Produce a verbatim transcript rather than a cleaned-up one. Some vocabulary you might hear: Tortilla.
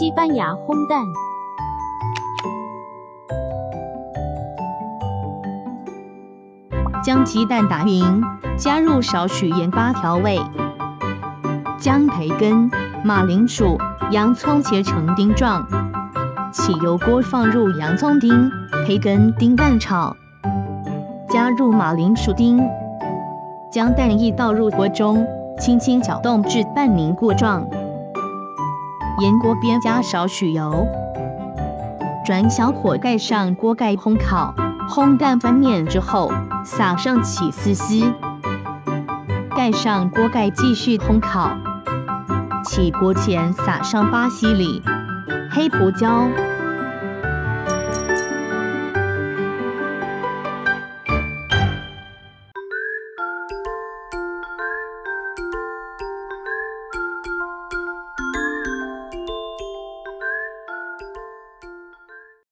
西班牙烘蛋。将鸡蛋打匀，加入少许盐巴调味。将培根、马铃薯、洋葱切成丁状。起油锅放入洋葱丁、培根丁拌炒，加入马铃薯丁，将蛋液倒入锅中，轻轻搅动至半凝固状。 沿锅边加少许油，转小火盖上锅盖烘烤。烘蛋翻面之后，撒上起司丝，盖上锅盖继续烘烤。起锅前撒上巴西里、黑胡椒、